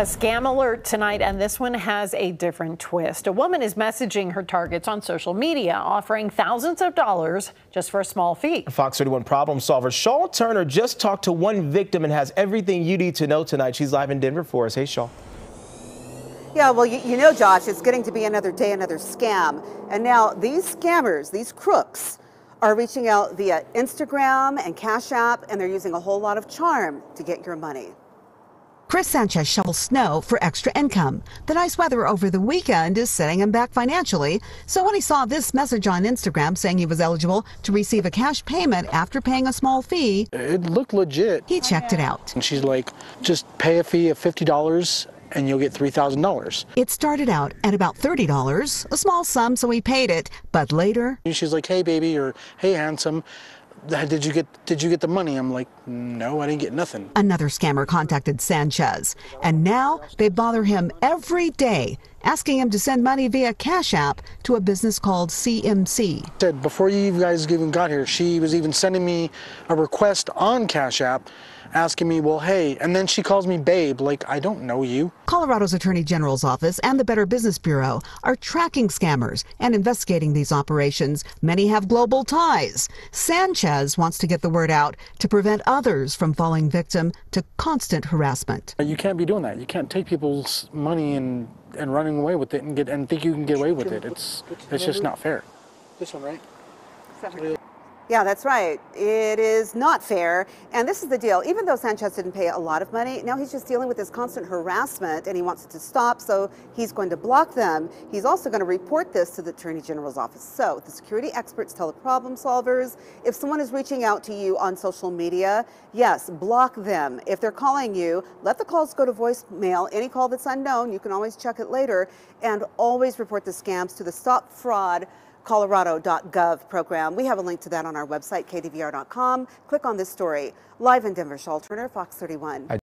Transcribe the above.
A scam alert tonight, and this one has a different twist. A woman is messaging her targets on social media, offering thousands of dollars just for a small fee. Fox 31 problem solver Shaw Turner just talked to one victim and has everything you need to know tonight. She's live in Denver for us. Hey, Shaw. Yeah, well, you know, Josh, it's getting to be another day, another scam. And now these scammers, these crooks, are reaching out via Instagram and Cash App, and they're using a whole lot of charm to get your money. Chris Sanchez shovels snow for extra income. The nice weather over the weekend is setting him back financially, so when he saw this message on Instagram saying he was eligible to receive a cash payment after paying a small fee, it looked legit. He checked it out. And she's like, just pay a fee of $50 and you'll get $3,000. It started out at about $30, a small sum, so he paid it, but later... She's like, hey, baby, or hey, handsome. Did you get the money? I'm like, no, I didn't get nothing. Another scammer contacted Sanchez, and now they bother him every day, asking him to send money via Cash App to a business called CMC. Said before you guys even got here, she was even sending me a request on Cash App, asking me, well, hey, and then she calls me babe, like I don't know you. Colorado's Attorney General's office and the Better Business Bureau are tracking scammers and investigating these operations. Many have global ties. Sanchez wants to get the word out to prevent others from falling victim to constant harassment. You can't be doing that. You can't take people's money and running away with it and think you can get away with it. It's just not fair. This one, right? Yeah, that's right. It is not fair. And this is the deal. Even though Sanchez didn't pay a lot of money, now he's just dealing with this constant harassment and he wants it to stop, so he's going to block them. He's also going to report this to the Attorney General's office. So the security experts tell the problem solvers, if someone is reaching out to you on social media, yes, block them. If they're calling you, let the calls go to voicemail. Any call that's unknown, you can always check it later, and always report the scams to the Stop Fraud Colorado.gov program. We have a link to that on our website, kdvr.com. Click on this story. Live in Denver, Shaw Turner, Fox 31.